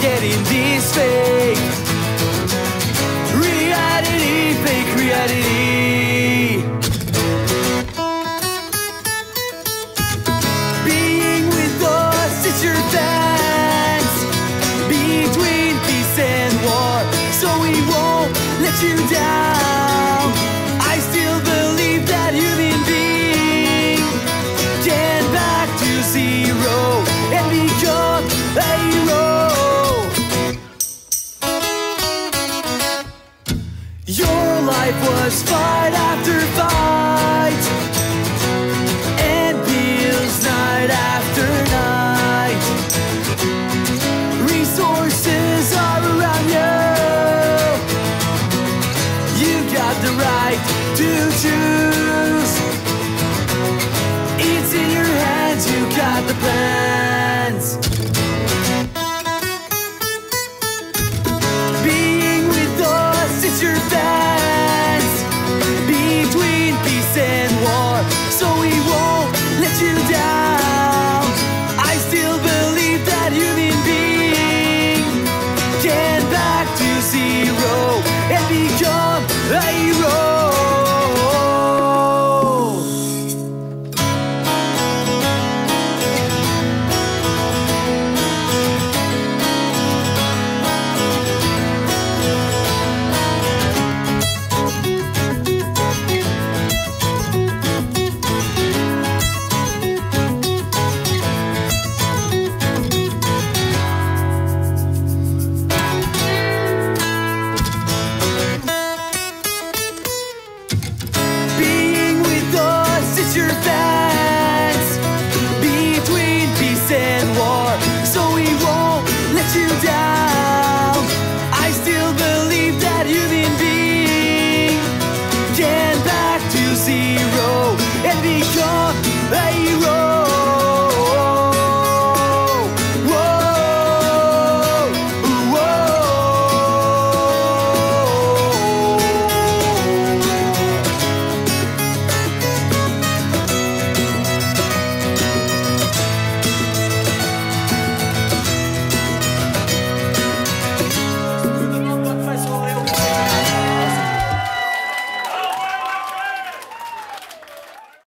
Getting this fake reality, fake reality. Being with us is your dance between peace and war, so we won't let you down. I still believe that human being can back to zero and become a hero. Was fun.